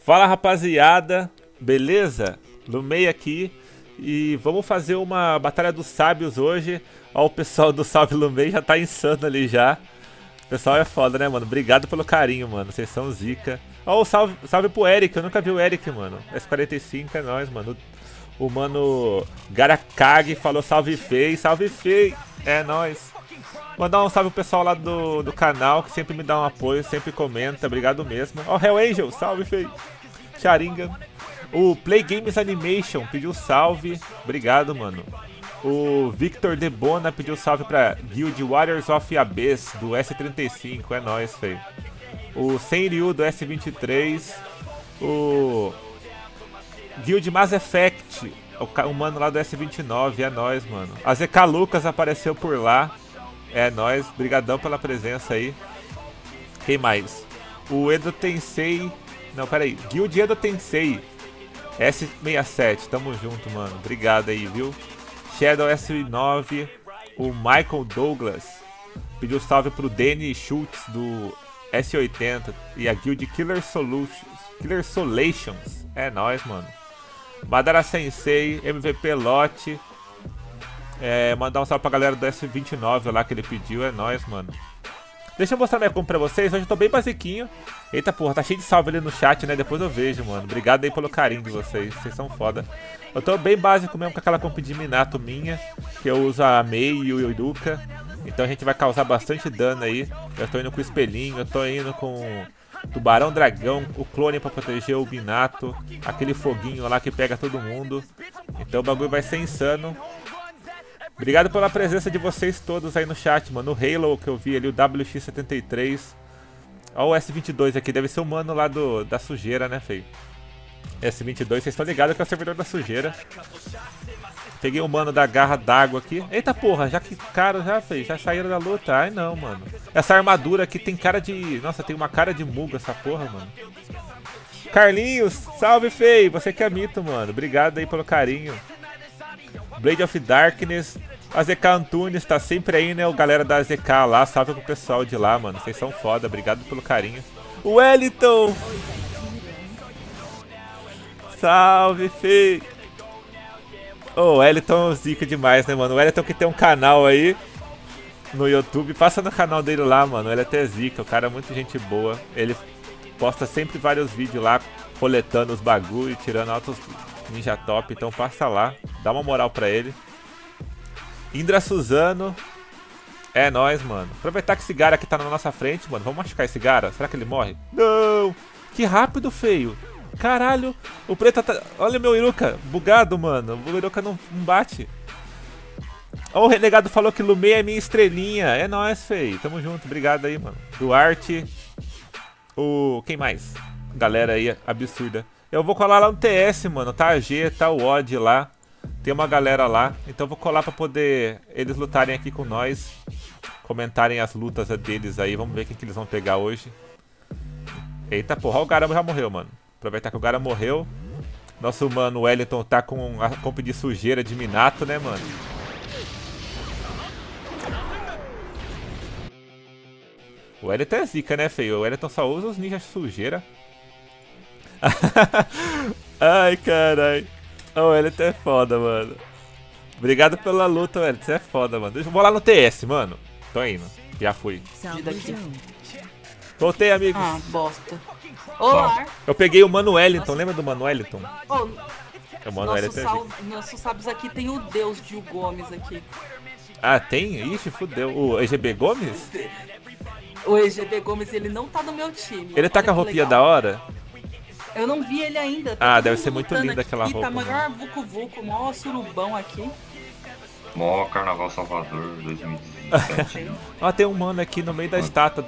Fala rapaziada, beleza? Lumei aqui e vamos fazer uma Batalha dos Sábios hoje. Ó, o pessoal do Salve Lumei já tá insano ali já. O pessoal é foda, né, mano? Obrigado pelo carinho, mano. Vocês são zica. Ó, o salve pro Eric. Eu nunca vi o Eric, mano. S45 é nóis, mano. O mano Garakage falou salve Fei. Salve Fei. É nóis. Mandar um salve pro pessoal lá do canal, que sempre me dá um apoio, sempre comenta. Obrigado mesmo. Ó, Hell Angel. Salve Fei. Sharingan. O Play Games Animation pediu salve. Obrigado, mano. O Victor De Bona pediu salve pra Guild Warriors of Abyss do S35, é nóis, feio. O Senryu do S23. O Guild Mass Effect, o mano lá do S29, é nóis, mano. A Zeca Lucas apareceu por lá, é nóis, brigadão pela presença aí. Quem mais? O Edo Tensei, não, peraí, Guild Edo Tensei S67, tamo junto, mano, obrigado aí, viu? Shadow S9, o Michael Douglas pediu salve pro Danny Schultz do S80 e a Guild Killer Solations, é nóis, mano. Madara Sensei, MVP Lote, mandar um salve pra galera do S29 lá que ele pediu, é nóis, mano. Deixa eu mostrar minha compra pra vocês, hoje eu tô bem basiquinho. Eita porra, tá cheio de salve ali no chat, né? Depois eu vejo, mano. Obrigado aí pelo carinho de vocês, vocês são foda. Eu tô bem básico mesmo com aquela comp de Minato minha, que eu uso a Mei e o Iruka. Então a gente vai causar bastante dano aí. Eu tô indo com o espelhinho, eu tô indo com o tubarão dragão, o clone pra proteger o Minato, aquele foguinho lá que pega todo mundo. Então o bagulho vai ser insano. Obrigado pela presença de vocês todos aí no chat, mano. O Halo que eu vi ali, o WX73. Ó o S22 aqui, deve ser o mano lá da sujeira, né, feio? S22, vocês estão ligados que é o servidor da sujeira. Peguei o mano da garra d'água aqui. Eita porra, já que cara já, feio, já saíram da luta. Ai não, mano. Essa armadura aqui tem cara de... Nossa, tem uma cara de muga essa porra, mano. Carlinhos, salve, feio. Você que é mito, mano. Obrigado aí pelo carinho. Blade of Darkness, a ZK Antunes tá sempre aí, né? O galera da ZK lá, salve pro pessoal de lá, mano. Vocês são foda, obrigado pelo carinho. O Wellington! Salve, fi! O Elton zica demais, né, mano? O Elton que tem um canal aí no YouTube, passa no canal dele lá, mano. Ele até zica, o cara é muito gente boa. Ele posta sempre vários vídeos lá, coletando os bagulho, tirando altos... Ninja top, então passa lá, dá uma moral pra ele. Indra Suzano, é nóis, mano. Aproveitar que esse cara aqui tá na nossa frente, mano. Vamos machucar esse cara, será que ele morre? Não, que rápido, feio. Caralho, o preto tá... Olha o meu Iruka, bugado, mano. O Iruka não bate. Ó, o renegado falou que Lumei é minha estrelinha. É nóis, feio, tamo junto, obrigado aí, mano. Duarte. O... quem mais? Galera aí, absurda. Eu vou colar lá no TS, mano, tá a G, tá o Odd lá, tem uma galera lá, então eu vou colar pra poder eles lutarem aqui com nós, comentarem as lutas deles aí, vamos ver quem que eles vão pegar hoje. Eita porra, o Gara já morreu, mano, aproveitar que o Gara morreu, nosso mano Wellington tá com a comp de sujeira de Minato, né, mano. O Wellington é zica, né, feio, o Wellington só usa os ninjas sujeira. Ai, carai. O Elton é foda, mano. Obrigado pela luta, velho. Você é foda, mano. Deixa eu lá no TS, mano. Tô indo. Já fui. Voltei, amigos. Ah, bosta. Olá. Eu peguei o Manuelito. Lembra do Manuelito? Oh, é o Manuelito. Nossos sábios aqui tem o Deus de Gomes aqui. Ah, tem? Ixi, fudeu. O EGB Gomes? O EGB Gomes, ele não tá no meu time. Ele tá com a roupinha da hora? Eu não vi ele ainda. Tá, ah, deve ser muito linda aquela roupa. Tá maior vucu vucu, mó surubão aqui. Mó Carnaval Salvador 2017. Ó, tem um mano aqui no meio da estátua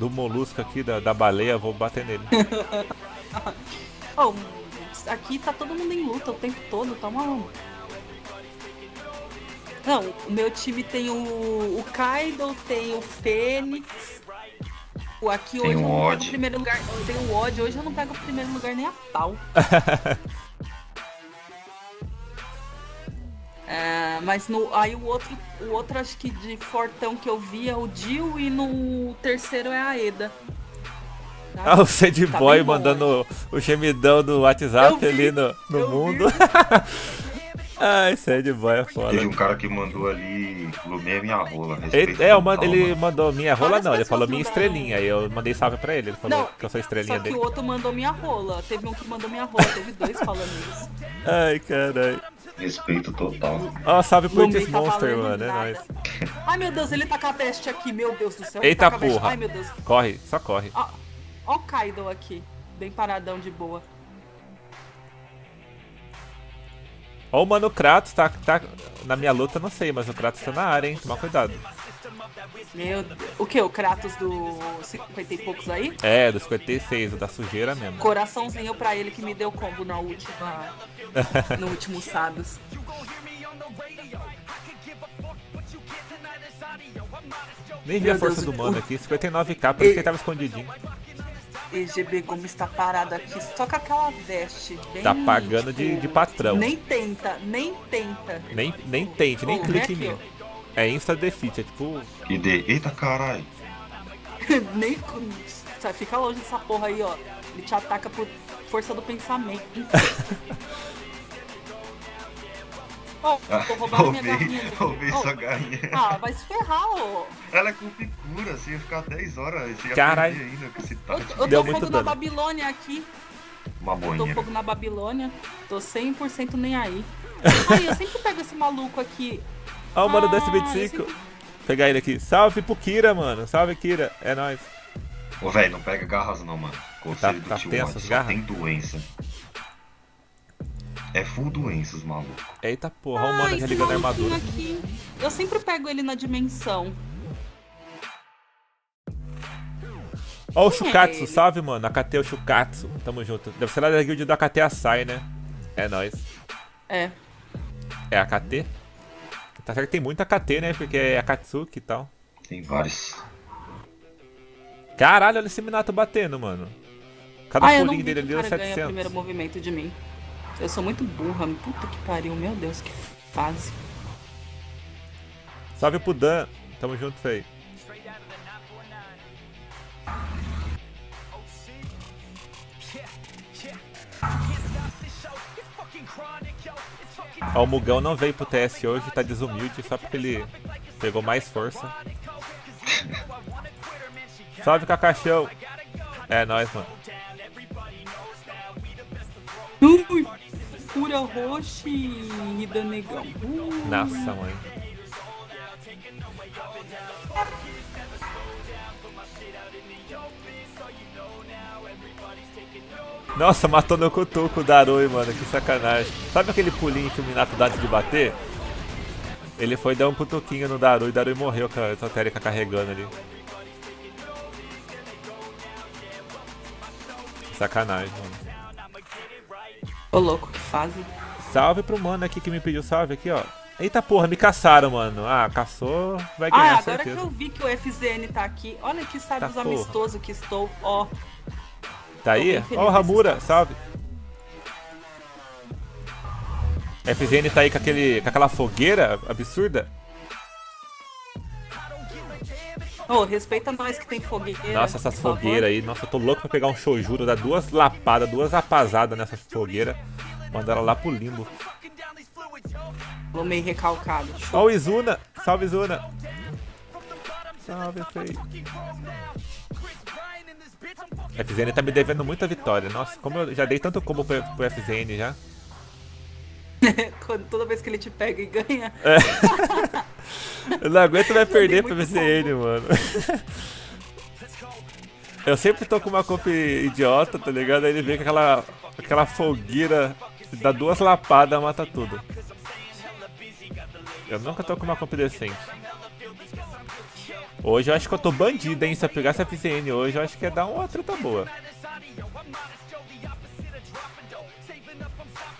do molusco aqui, da baleia, vou bater nele. Oh, aqui tá todo mundo em luta o tempo todo, tá maluco. Não, o meu time tem o Kaido, tem o Fênix. Aqui hoje eu não pego o primeiro lugar. Eu tenho o ódio, hoje eu não pego o primeiro lugar nem a pau. É, mas no, aí o outro acho que de fortão que eu vi é o Jill e no terceiro é a Eda. Ah, o Sad tá Boy mandando o gemidão do WhatsApp ali no mundo. Ai, Sad Boy é foda. Teve um cara que mandou ali, Lumei minha rola. Ele mandou minha rola não, ele falou minha estrelinha. Aí eu mandei salve pra ele, ele falou não, que eu sou estrelinha dele. Só que o outro mandou minha rola, teve um que mandou minha rola, teve dois falando isso. Ai, caralho. Respeito total. Ó, salve pro Tis Monster, mano, é nóis. Ai, meu Deus, ele tá com a veste aqui, meu Deus do céu. Eita porra. Ai, meu Deus. Corre, só corre. Ah, ó o Kaido aqui, bem paradão de boa. Ó o mano Kratos, tá na minha luta, não sei, mas o Kratos tá na área, hein, toma cuidado. Meu Deus, o que, o Kratos do 50 e poucos aí? É, do 56, o da sujeira mesmo. Coraçãozinho pra ele que me deu combo na última, no último sábado. Nem vi a força do mano aqui, 59k, por isso que ele tava escondidinho. EGB Gomes tá parado aqui, só com aquela veste bem... Tá pagando tipo, de patrão. Nem tenta, nem tenta. Nem tente, nem clique em mim. É insta defeat, é tipo... Eita caralho. Nem... Fica longe dessa porra aí, ó. Ele te ataca por força do pensamento. Ó, tô roubando minha garrinha. Roubei sua garrinha. Ah, vai se ferrar, ô. Ela é com figura, você ia ficar 10 horas. Você ia perder ainda com esse tático. Eu tô fogo na Babilônia aqui. Uma boinha. Eu tô fogo na Babilônia. Tô 100% nem aí. Aí, eu sempre pego esse maluco aqui. Ó, o mano do S25. Vou pegar ele aqui. Salve pro Kira, mano. Salve, Kira. É nóis. Ô, velho, não pega garras não, mano. Conselho do tio, mano. Só tem doença. É full doenças, maluco. Eita porra, o mano já ligando a armadura. Aqui. Eu sempre pego ele na dimensão. Ó o Shukatsu, salve, mano. AKT é o Shukatsu. Tamo junto. Deve ser lá da guild da AKT a Sai, né? É nóis. É. É AKT? Tá certo que tem muita AKT, né? Porque é Akatsuki e tal. Tem vários. Caralho, olha esse Minato batendo, mano. Cada pulinho dele ali é 700. Ganha o primeiro movimento de mim. Eu sou muito burra, puta que pariu, meu Deus, que fase. Salve pro Dan, tamo junto, feio. Ó, o Mugão não veio pro TS hoje, tá desumilde, só porque ele pegou mais força. Salve, Cacachão. É nóis, mano. Pura roxa e da negão. Nossa, mãe. Nossa, matou no cutuco o Darui, mano. Que sacanagem. Sabe aquele pulinho que o Minato dá antes de bater? Ele foi dar um cutuquinho no Darui. O Darui morreu com a esotérica carregando ali. Sacanagem, mano. Ô louco, que fase. Salve pro mano aqui que me pediu salve aqui, ó. Eita porra, me caçaram, mano. Ah, caçou, vai ganhar, agora certeza. Que eu vi que o FZN tá aqui. Olha que sabe os amistosos que estou, ó. Tá aí? Ó o Ramura, salve. FZN tá aí com aquela fogueira absurda. Ô, respeita nós que tem fogueira. Nossa, essas fogueiras aí. Nossa, eu tô louco pra pegar um shoujudo, dar duas lapadas, duas rapazadas nessa fogueira. Mandar ela lá pro limbo. Tô meio recalcado. Ó o Izuna. Salve, Izuna. Salve, feio. FZN tá me devendo muita vitória. Nossa, como eu já dei tanto combo pro FZN já. Toda vez que ele te pega e ganha. É. Eu não aguento mais perder pro VCN, mano. Eu sempre tô com uma comp idiota, tá ligado? Aí ele vem com aquela fogueira, dá duas lapadas, mata tudo. Eu nunca tô com uma comp decente. Hoje eu acho que eu tô bandido, hein? Se eu pegar essa VCN hoje, eu acho que ia dar uma treta boa.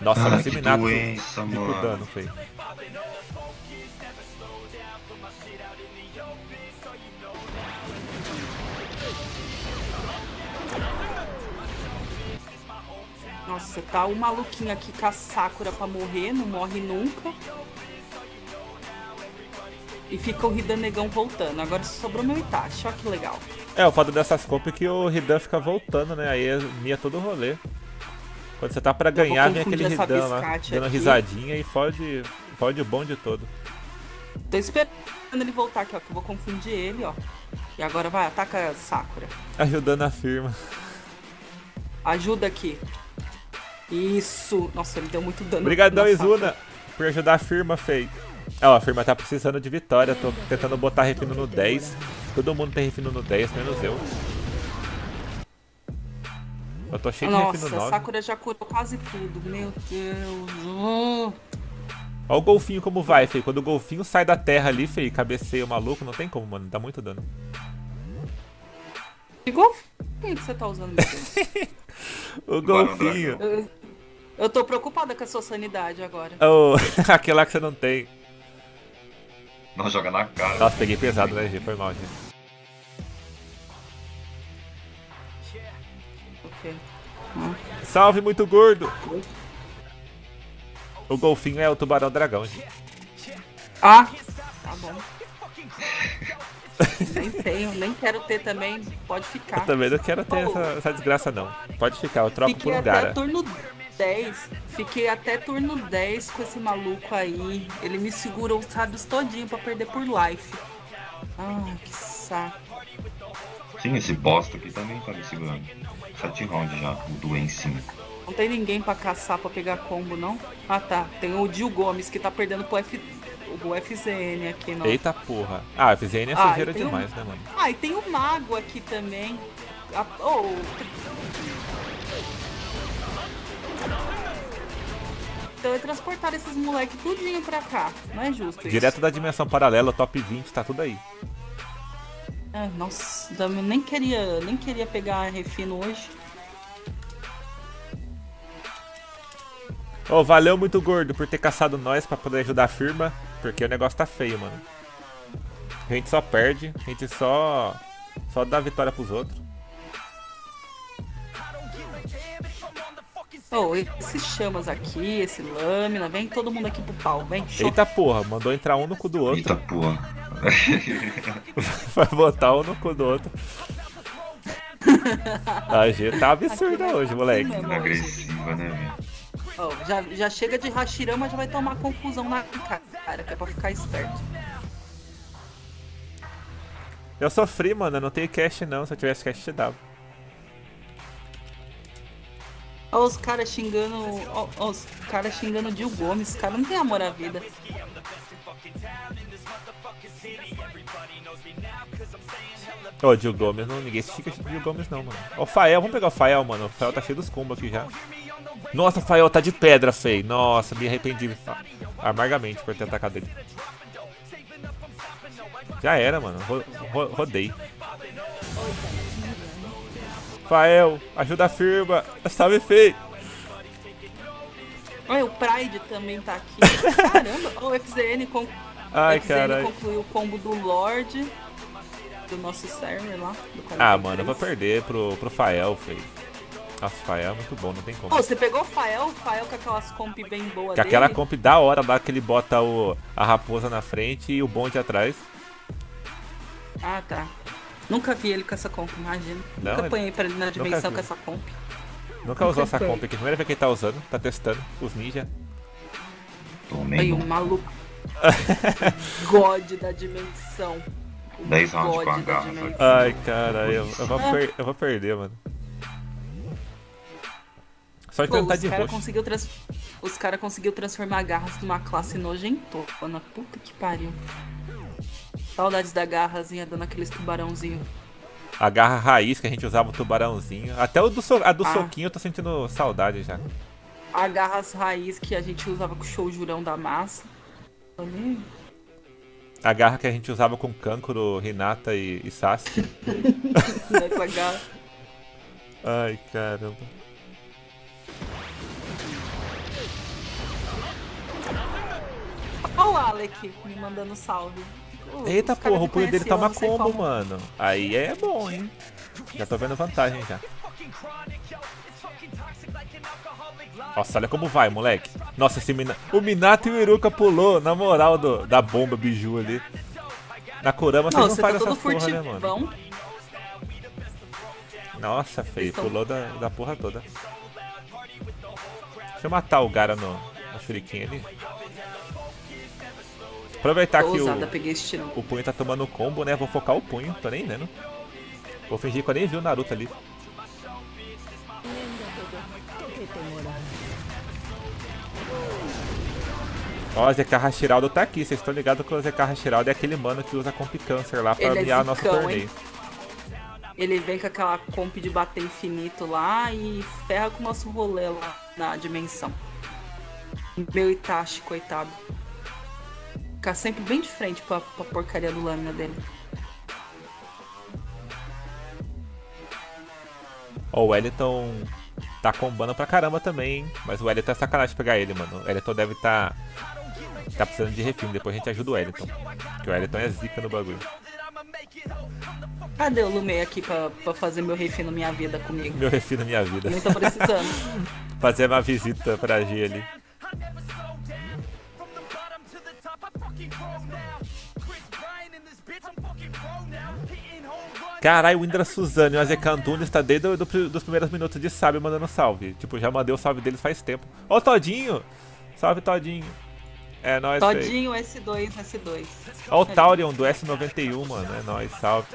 Nossa, vai ser Minato, tipo dano, feio. Nossa, tá um maluquinho aqui com a Sakura pra morrer, não morre nunca. E fica o Hidan negão voltando. Agora sobrou meu Itachi, olha que legal. É, o foda dessas compras é que o Hidan fica voltando, né? Aí mia todo o rolê. Quando você tá pra ganhar, vem aquele Hidan lá, dando risadinha e fode o bom de todo. Tô esperando ele voltar aqui, ó, que eu vou confundir ele, ó. E agora vai, ataca a Sakura. Ajudando a firma. Ajuda aqui. Isso. Nossa, ele deu muito dano. Obrigadão, Izuna, por ajudar a firma, Fei. Ó, a firma tá precisando de vitória. Tô tentando botar refino no 10. Todo mundo tem refino no 10, menos eu. Eu tô cheio de refino no 9. Nossa, a Sakura já curou quase tudo. Meu Deus. Ó o golfinho como vai, Fei. Quando o golfinho sai da terra ali, Fei, cabeceia o maluco. Não tem como, mano. Dá muito dano. Que golfinho que você tá usando? O golfinho. Eu tô preocupada com a sua sanidade agora. Oh, aquele lá que você não tem. Não, joga na cara. Nossa, peguei pesado, né, G? Foi mal, G. Ok. Salve, muito gordo! O golfinho é o tubarão dragão, G. Ah, tá bom. Nem tenho, nem quero ter também, pode ficar. Eu também não quero ter essa desgraça não. Pode ficar, eu troco por um Gara. Fiquei até turno 10 com esse maluco aí. Ele me segurou os sábios todinho pra perder por life. Ah, que saco. Sim, esse bosta aqui também tá me segurando. 7 rounds já, o doencinho. Não tem ninguém pra caçar, pra pegar combo não? Ah tá, tem o Gil Gomes que tá perdendo pro FT. O FZN aqui, não. Eita porra. Ah, FZN é sujeira demais, né, mano? Ah, e tem o Mago aqui também. Oh. Então, transportaram esses moleques tudinho pra cá. Não é justo isso. Direto da dimensão paralela, top 20, tá tudo aí. Ah, nossa, eu nem queria pegar refino hoje. Ô, valeu muito gordo por ter caçado nós pra poder ajudar a firma. Porque o negócio tá feio, mano. A gente só perde, a gente só dá vitória pros outros. Oh, esses chamas aqui, esse lâmina, vem todo mundo aqui pro pau, vem. Show. Eita porra, mandou entrar um no cu do outro. Eita porra. Vai botar um no cu do outro. A G tá absurda aqui hoje, tá moleque. Mesmo, agressiva, né, velho? Oh, já chega de Hashirama, já vai tomar confusão na cara, que é pra ficar esperto. Eu sofri, mano, eu não tenho cash não, se eu tivesse cash te dava. Olha os caras xingando, o Gil Gomes, os caras não tem amor à vida. Ô, oh, Gil Gomes, não, ninguém fica de Gil Gomes não, mano. Ó, oh, Fael, vamos pegar o Fael, mano, o Fael tá cheio dos combos aqui já. Nossa, o Fael tá de pedra, Fei. Nossa, me arrependi amargamente por ter atacado ele. Já era, mano. Rodei. Fael, ajuda a firma. Salve, Fei. Olha, o Pride também tá aqui. Caramba, o FZN, FZN concluiu o combo do Lorde. Do nosso server lá. Ah, mano, eu vou perder pro Fael, Fei. Nossa, o Fael é muito bom, não tem como. Oh, você pegou o Fael com aquelas comp bem boas. Com aquela comp da hora lá que ele bota a raposa na frente e o bonde atrás. Ah, tá. Nunca vi ele com essa comp, imagina. Não, nunca apanhei pra ele na dimensão com essa comp. Nunca usou essa comp aqui. Primeira vez que ele tá usando, tá testando os ninja. Aí, um maluco. God da dimensão. 10 rounds com a garra. Ai, cara, eu vou perder, mano. Só que ele tá de roxo. Os caras conseguiu transformar Garras numa classe nojentona. Puta que pariu. Saudades da Garrazinha dando aqueles tubarãozinho. A Garra raiz que a gente usava o tubarãozinho. Até a do soquinho eu tô sentindo saudade já. A Garras raiz que a gente usava com o Shoujurão da massa. A Garra que a gente usava com Kankuro, Hinata e Sasuke. Essa garra. Ai, caramba. Olha o Alec me mandando salve. Eita porra, o pulo dele tá uma combo, mano. Aí é bom, hein. Já tô vendo vantagem já. Nossa, olha como vai, moleque. Nossa, esse Minato. O Minato e o Iruka pulou, na moral, da bomba biju ali. Na Kurama você não faz essa porra, né, mano? Nossa, feio, pulou da porra toda. Deixa eu matar o Gara no shuriken ali. Aproveitar que o punho tá tomando combo, né? Vou focar o punho, tô nem vendo. Vou fingir que eu nem vi o Naruto ali. Ó, o Zeca Hashiraldo tá aqui, vocês estão ligados que o Zeca Hashiraldo é aquele mano que usa comp câncer lá pra aliar nosso torneio. Ele vem com aquela comp de bater infinito lá e ferra com o nosso rolê lá na dimensão. Meu Itachi, coitado. Ficar sempre bem de frente pra porcaria do lâmina dele. Ó, o Wellington tá combando pra caramba também, hein? Mas o Wellington é sacanagem pegar ele, mano. O Wellington deve tá precisando de refino, depois a gente ajuda o Wellington. Porque o Wellington é zica no bagulho. Cadê o Lumei aqui pra fazer meu refino minha vida comigo? Meu refino minha vida. Eu tô precisando. Fazer uma visita pra G ali. Caralho, o Indra Suzano e o Azeca Antunes tá desde os primeiros minutos de sábio mandando salve. Tipo, já mandei o salve deles faz tempo. Ó, Todinho! Salve, Todinho. É nóis, Todinho, aí. S2. Ó o Taurion do S91, mano. É nóis, salve.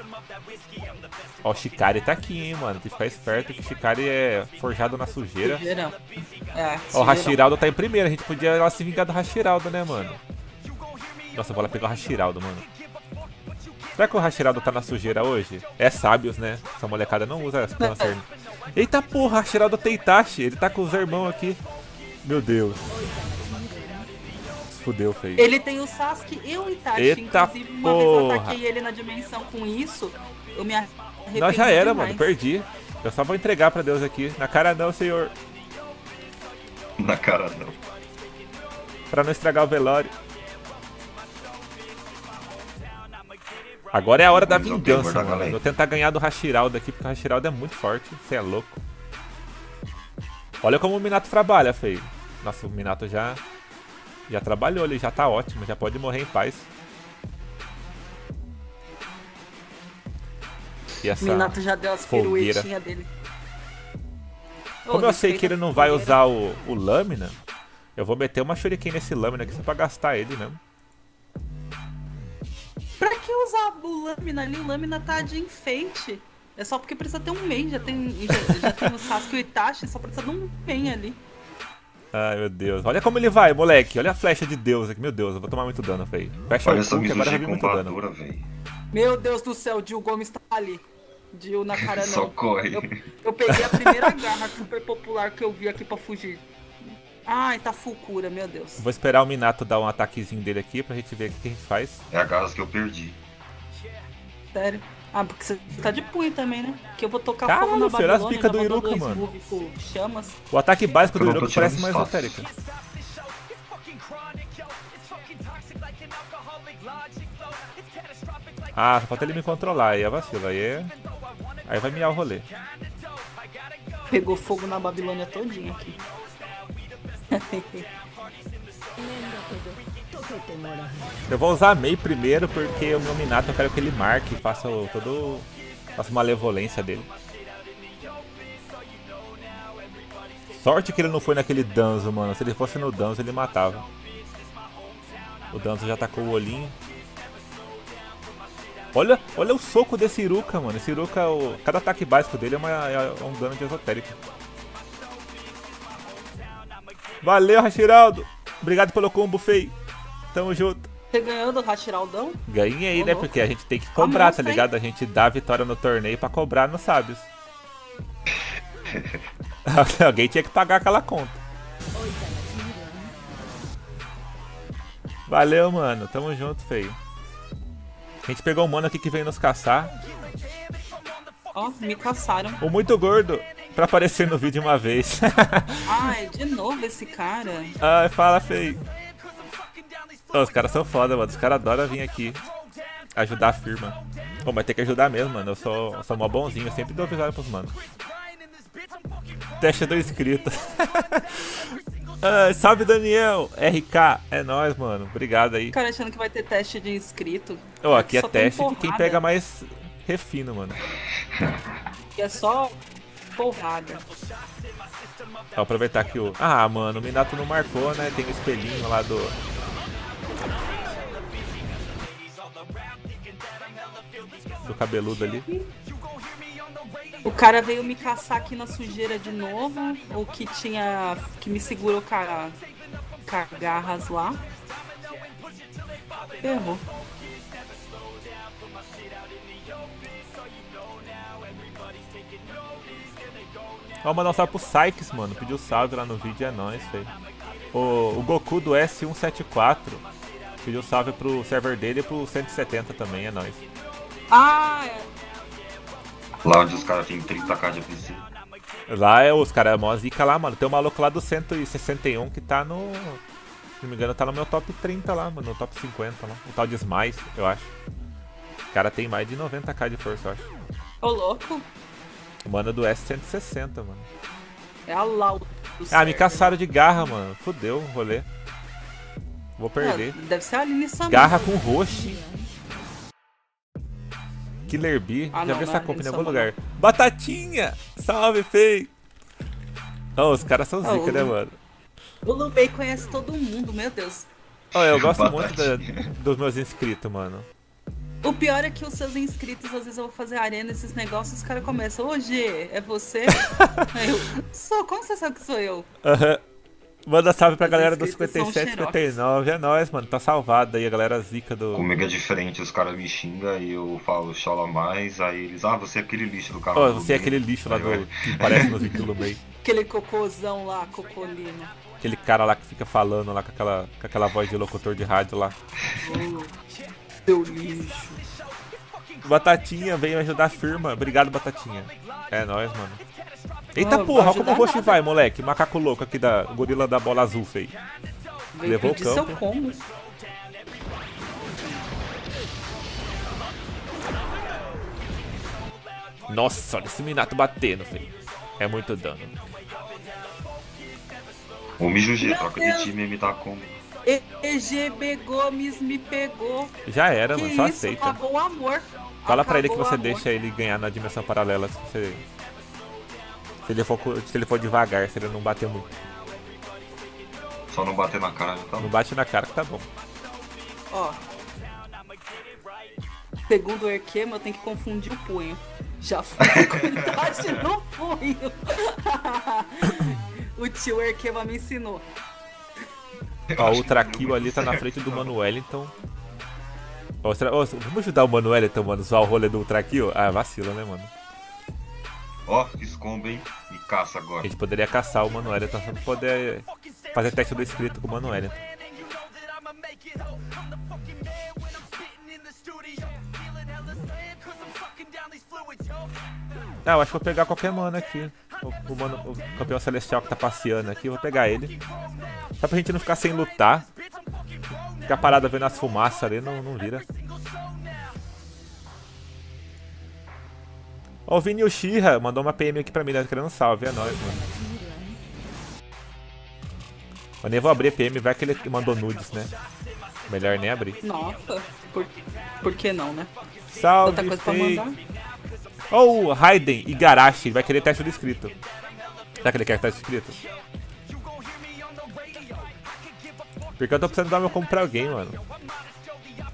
Ó, o Shikari tá aqui, hein, mano. Tem que ficar esperto que o Shikari é forjado na sujeira. Ó, o Hashiraldo tá em primeiro. A gente podia lá se vingar do Hashiraldo, né, mano? Nossa, vou lá pegar o Hashiraldo, mano. Será que o Hashiraldo tá na sujeira hoje? É sábios, né? Essa molecada não usa as câncer. Eita porra, Hashiraldo tem Itachi. Ele tá com os irmãos aqui. Meu Deus. Fudeu, feio. Ele tem o Sasuke e o Itachi. Eita inclusive, uma porra. Vez eu ataquei ele na dimensão com isso, eu me arrependi. Não, já era, demais. Mano. Perdi. Eu só vou entregar pra Deus aqui. Na cara não, senhor. Na cara não. Pra não estragar o velório. Agora é a hora da vingança, mano. Eu vou tentar ganhar do Hashiraldo aqui, porque o Hashiraldo é muito forte. Você é louco. Olha como o Minato trabalha, feio. Nossa, o Minato já trabalhou ali, já tá ótimo, já pode morrer em paz. E essa Minato já deu as piruetinhas dele. Como eu sei que ele não vai usar o lâmina, eu vou meter uma shuriken nesse lâmina aqui só pra gastar ele mesmo. Pra que usar o lâmina ali? O lâmina tá de enfeite. É só porque precisa ter um Mei. Já tem o Sasuke e o Itachi, só precisa de um Mei ali. Ai, meu Deus. Olha como ele vai, moleque. Olha a flecha de Deus aqui. Meu Deus, eu vou tomar muito dano, velho. Fecha o cu, que agora eu vi muito dano. Meu Deus do céu, o Gil Gomes tá ali. Gil na cara não. Socorre. Eu peguei a primeira garra super popular que eu vi aqui pra fugir. Ai, tá full cura, meu Deus. Vou esperar o Minato dar um ataquezinho dele aqui pra gente ver o que a gente faz. É a garra que eu perdi. Sério? Ah, porque você tá de punho também, né? Que eu vou tocar fogo na Babilônia. Caralho, as picas do Iruka, mano. Chamas. O ataque básico do Iruka parece mais esotérico. Ah, só falta ele me controlar, aí é vacilo, aí vai miar o rolê. Pegou fogo na Babilônia todinha aqui. Eu vou usar a Mei primeiro, porque o meu Minato eu quero que ele marque e faça faça uma malevolência dele. Sorte que ele não foi naquele Danzo, mano. Se ele fosse no Danzo, ele matava. O Danzo já atacou o olhinho. Olha o soco desse Iruka, mano. Esse Iruka, cada ataque básico dele é um dano de esotérico. Valeu, Hashiraldo. Obrigado pelo combo, feio. Tamo junto. Você ganhou do Hashiraldão? Ganhei, né? Porque a gente tem que cobrar, tá ligado? A gente dá a vitória no torneio pra cobrar nos sábios. Alguém tinha que pagar aquela conta. Valeu, mano. Tamo junto, feio. A gente pegou um mano aqui que veio nos caçar. Ó, me caçaram. O muito gordo. Pra aparecer no vídeo uma vez. Ai, de novo esse cara. Ai, fala, feio. Oh, os caras são foda, mano. Os caras adoram vir aqui ajudar a firma. Oh, mas tem que ajudar mesmo, mano. Eu sou mó bonzinho. Eu sempre dou avisado pros manos. Teste do inscrito. Salve, Daniel! RK, é nóis, mano. Obrigado aí. Cara, achando que vai ter teste de inscrito. Ó, aqui é teste de quem pega mais refino, mano. Aqui é só porrada. Ó, aproveitar que o... Ah, mano, o Minato não marcou, né? Tem o espelhinho lá do... do cabeludo ali. O cara veio me caçar aqui na sujeira de novo, ou que tinha... que me segurou com a garras lá. Errou. Ó, mandar um salve pro Sykes, mano. Pediu salve lá no vídeo, é nóis, feio. O Goku do S174 pediu salve pro server dele e pro 170 também, é nóis. Ah, é. Lá onde os caras tem 30k de APC. Lá é os caras, é mó zica lá, mano. Tem um maluco lá do 161 que tá no... se não me engano, tá no meu top 30 lá, mano. No top 50 lá. O tal de Smiles, eu acho. O cara tem mais de 90k de força, eu acho. Ô, louco. O mano do S160, mano. É a lauda. Ah, me caçaram de garra, mano. Fudeu, rolê. Vou perder. É, deve ser a Aline Samara. Garra com roxo. Killer Bee, já vi essa compra em algum lugar. Batatinha! Salve, Fei! Oh, os caras são zica, né, mano? O Lumei conhece todo mundo, meu Deus. Oh, eu gosto muito dos meus inscritos, mano. O pior é que os seus inscritos, às vezes eu vou fazer arena, esses negócios, os caras começam, ô G, é você? Aí eu, sou, como você sabe que sou eu? Manda salve pra galera do 57, 59, é nóis, mano, tá salvado aí a galera zica do... Comigo é diferente, os caras me xingam e eu falo, chola mais, aí eles, ah, você é aquele lixo do cara. Ó, você é aquele lixo lá do... que parece no vídeo do Lumei. Aquele cocôzão lá, cocolino. Aquele cara lá que fica falando lá com aquela voz de locutor de rádio lá. Teu lixo. Batatinha veio ajudar a firma, obrigado, Batatinha. É nóis, mano. Eita porra, olha como o roxo vai, moleque. O macaco louco aqui da gorila da bola azul, feio. Levou o campo. Nossa, olha esse Minato batendo, feio. É muito dano. O Mijugê, troca de time e imitar combo. EGB Gomes me pegou. Já era, mano, só aceita. Acabou o amor. Fala pra ele que você deixa ele ganhar na dimensão paralela. Se ele for devagar, se ele não bater muito. Só não bater na cara, tá? Não bate na cara que tá bom. Ó. Segundo o Erquema, eu tenho que confundir o punho. Já foi qualidade no punho. O tio Erquema me ensinou. Ó, o Traquil ali tá na frente do Manuelito. Ó, vamos ajudar o Manuelito, mano, zoar o rolê do Traquil? Ah, vacila, né, mano? Ó, fiz combo, hein? E caça agora. A gente poderia caçar o Manuelito, só pra poder fazer teste do escrito com o Manuelito. Ah, eu acho que vou pegar qualquer mano aqui. O campeão celestial que tá passeando aqui, eu vou pegar ele. Só pra gente não ficar sem lutar. Ficar parado vendo as fumaças ali, não vira. Ó, o Vini Ushira mandou uma PM aqui pra mim, né? Querendo salve, é nóis, mano. Eu nem vou abrir a PM, vai que ele mandou nudes, né? Melhor nem abrir. Nossa, por que não, né? Salve, Fei! Ó, o Raiden e Garashi, vai querer teste do inscrito. Será que ele quer teste do inscrito? Porque eu tô precisando dar meu combo pra alguém, mano.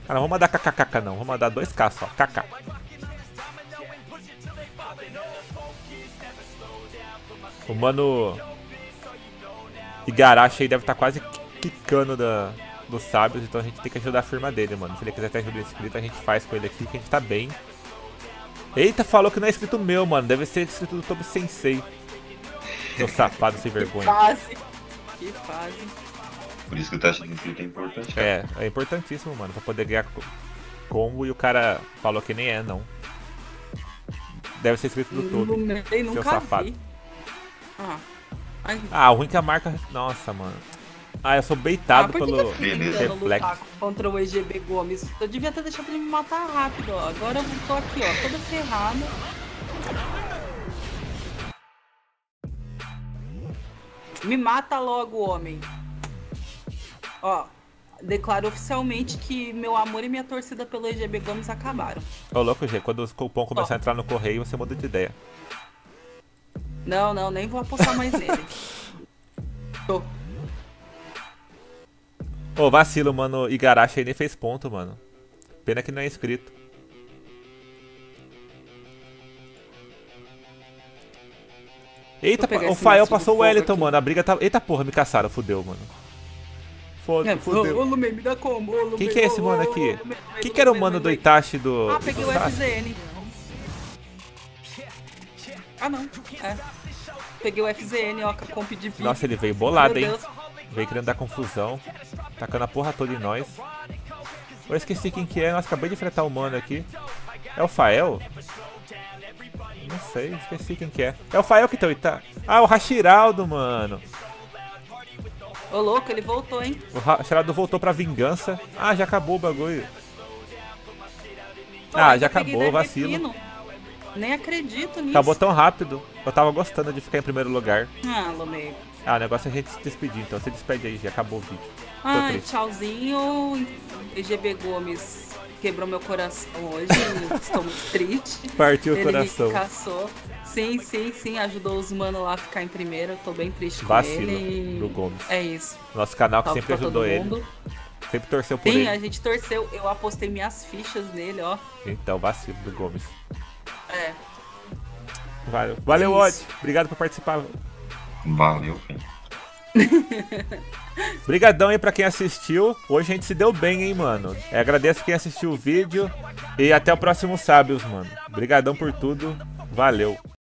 Ah, não vou mandar kkkk não, vou mandar 2k só, kk. O mano Igarashi aí deve estar quase quicando dos sábios, então a gente tem que ajudar a firma dele, mano. Se ele quiser até ajudar o inscrito, a gente faz com ele aqui, que a gente tá bem. Eita, falou que não é inscrito meu, mano. Deve ser inscrito do Tobi Sensei. Seu safado sem vergonha. Que fase. Por isso que o teste do inscrito é importante, cara. É importantíssimo, mano, pra poder ganhar combo e o cara falou que nem é, não. Deve ser inscrito do Tobi, seu safado. Vi. Ah, o ruim que a marca... Nossa, mano. Ah, eu sou beitado pelo reflexo. Contra o EGB Gomes. Eu devia ter deixado ele me matar rápido, ó. Agora eu tô aqui, ó, toda ferrada. Me mata logo, homem. Ó, declaro oficialmente que meu amor e minha torcida pelo EGB Gomes acabaram. Ô, louco, G, quando o cupom começar a entrar no correio, você muda de ideia. Não, nem vou apostar mais nele. Tô. Ô, vacilo, mano. Igarashi aí nem fez ponto, mano. Pena que não é inscrito. Eita, o Fael passou o Wellington, mano. A briga tá... Eita porra, me caçaram. Fudeu, mano. Foda-se, fudeu. Ô, Lumei, me dá combo. Quem que é esse mano aqui? Quem que era o mano do Itachi do... Ah, peguei o FZN. Ah, não. É. Peguei o FZN, ó, com o PDP. Nossa, ele veio bolado, hein? Veio querendo dar confusão. Tacando a porra toda em nós. Eu esqueci quem que é. Nossa, acabei de enfrentar o mano aqui. É o Fael? Não sei, esqueci quem que é. É o Fael que tá o Ita... Ah, o Hashiraldo, mano. Ô, louco, ele voltou, hein? O Hashiraldo voltou pra vingança. Ah, já acabou o bagulho. Pô, ah, já acabou, vacilo. Nem acredito nisso. Acabou tão rápido. Eu tava gostando de ficar em primeiro lugar. Ah, Lumei. Ah, o negócio é a gente se despedir, então se despede aí, já acabou o vídeo. Ai, tchauzinho. EGB Gomes quebrou meu coração hoje. Estou muito triste. Partiu o coração. Ele me caçou. Sim. Ajudou os manos lá a ficar em primeiro. Eu tô bem triste com ele. Do Gomes. É isso. Nosso canal que sempre ajudou ele. Sempre torceu por ele. Sim, a gente torceu. Eu apostei minhas fichas nele, ó. Então, vacilo do Gomes. É. Valeu. Valeu, Odd. Obrigado por participar. Valeu, filho. Obrigadão aí pra quem assistiu. Hoje a gente se deu bem, hein, mano. Agradeço quem assistiu o vídeo. E até o próximo Sábios, mano. Obrigadão por tudo. Valeu.